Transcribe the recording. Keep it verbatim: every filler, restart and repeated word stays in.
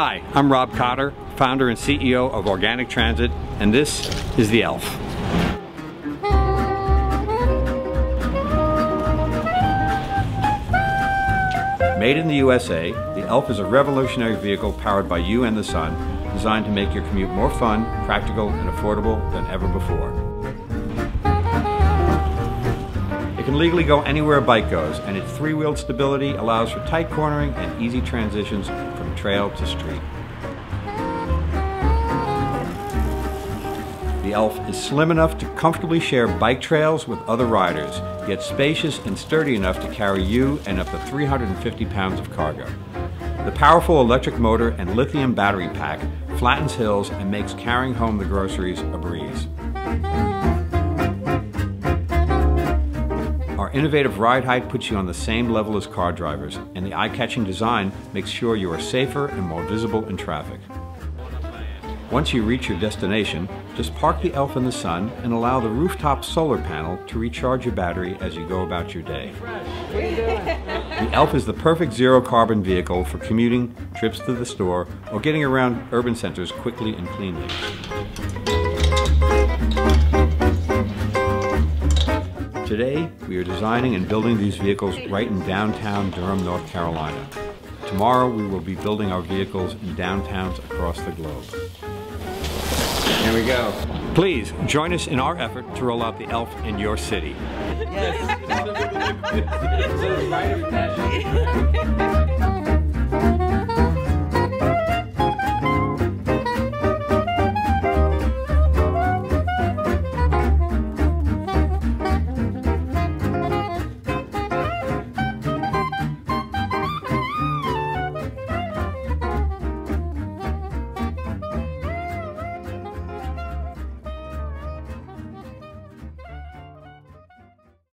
Hi, I'm Rob Cotter, founder and C E O of Organic Transit, and this is the E L F. Made in the U S A, the E L F is a revolutionary vehicle powered by you and the sun, designed to make your commute more fun, practical, and affordable than ever before. It can legally go anywhere a bike goes, and its three-wheeled stability allows for tight cornering and easy transitions from trail to street. The E L F is slim enough to comfortably share bike trails with other riders, yet spacious and sturdy enough to carry you and up to three hundred fifty pounds of cargo. The powerful electric motor and lithium battery pack flattens hills and makes carrying home the groceries a breeze. Our innovative ride height puts you on the same level as car drivers, and the eye-catching design makes sure you are safer and more visible in traffic. Once you reach your destination, just park the E L F in the sun and allow the rooftop solar panel to recharge your battery as you go about your day. The E L F is the perfect zero-carbon vehicle for commuting, trips to the store, or getting around urban centers quickly and cleanly. Today, we are designing and building these vehicles right in downtown Durham, North Carolina. Tomorrow, we will be building our vehicles in downtowns across the globe. Here we go. Please join us in our effort to roll out the E L F in your city. Yes.